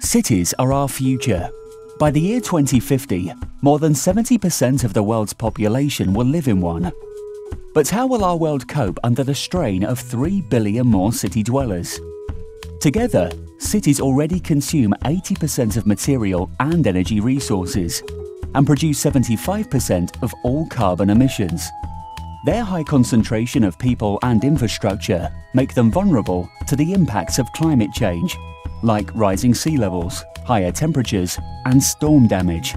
Cities are our future. By the year 2050, more than 70% of the world's population will live in one. But how will our world cope under the strain of 3 billion more city dwellers? Together, cities already consume 80% of material and energy resources and produce 75% of all carbon emissions. Their high concentration of people and infrastructure make them vulnerable to the impacts of climate change, like rising sea levels, higher temperatures, and storm damage.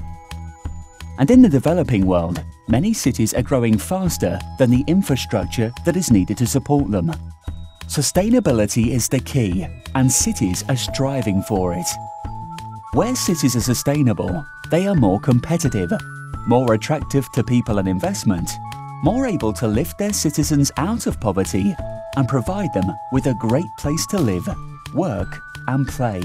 And in the developing world, many cities are growing faster than the infrastructure that is needed to support them. Sustainability is the key, and cities are striving for it. Where cities are sustainable, they are more competitive, more attractive to people and investment, more able to lift their citizens out of poverty and provide them with a great place to live, work, and play.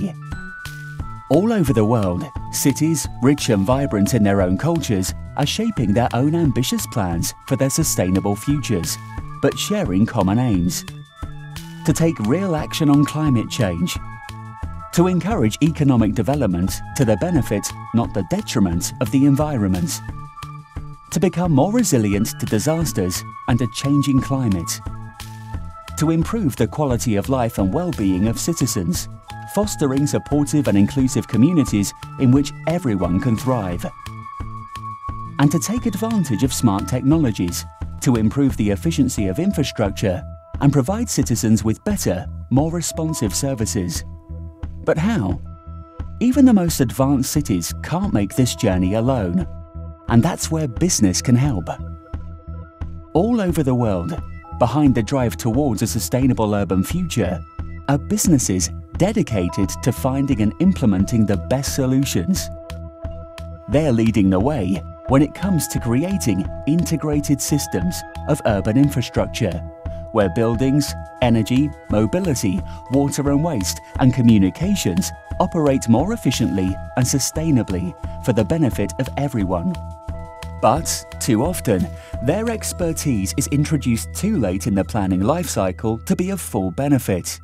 All over the world, cities, rich and vibrant in their own cultures, are shaping their own ambitious plans for their sustainable futures, but sharing common aims. To take real action on climate change, to encourage economic development to the benefit, not the detriment, of the environment, to become more resilient to disasters and a changing climate, to improve the quality of life and well-being of citizens, fostering supportive and inclusive communities in which everyone can thrive, and to take advantage of smart technologies to improve the efficiency of infrastructure and provide citizens with better, more responsive services. But how? Even the most advanced cities can't make this journey alone, and that's where business can help. All over the world, behind the drive towards a sustainable urban future, are businesses dedicated to finding and implementing the best solutions. They're leading the way when it comes to creating integrated systems of urban infrastructure, where buildings, energy, mobility, water and waste, and communications operate more efficiently and sustainably for the benefit of everyone. But too often, their expertise is introduced too late in the planning life cycle to be of full benefit.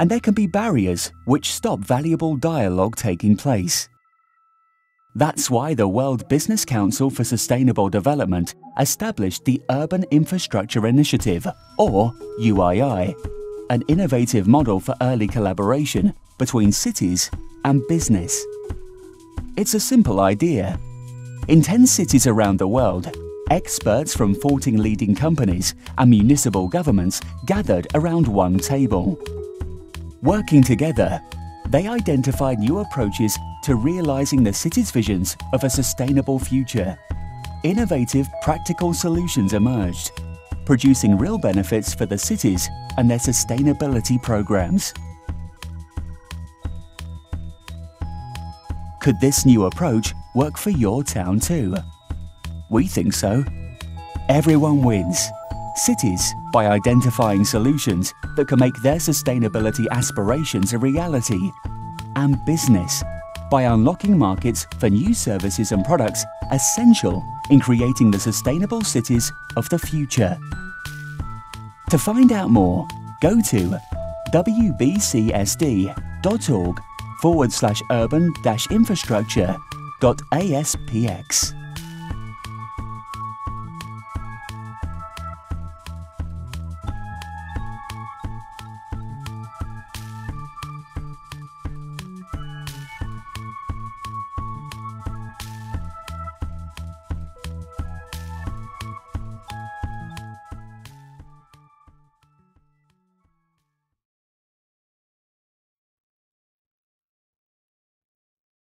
And there can be barriers which stop valuable dialogue taking place. That's why the World Business Council for Sustainable Development established the Urban Infrastructure Initiative, or UII, an innovative model for early collaboration between cities and business. It's a simple idea. In 10 cities around the world, experts from 14 leading companies and municipal governments gathered around one table. Working together, they identified new approaches to realizing the city's visions of a sustainable future. Innovative, practical solutions emerged, producing real benefits for the cities and their sustainability programs. Could this new approach work for your town too? We think so. Everyone wins. Cities, by identifying solutions that can make their sustainability aspirations a reality, and business, by unlocking markets for new services and products essential in creating the sustainable cities of the future. To find out more, go to wbcsd.org/urban-infrastructure.aspx.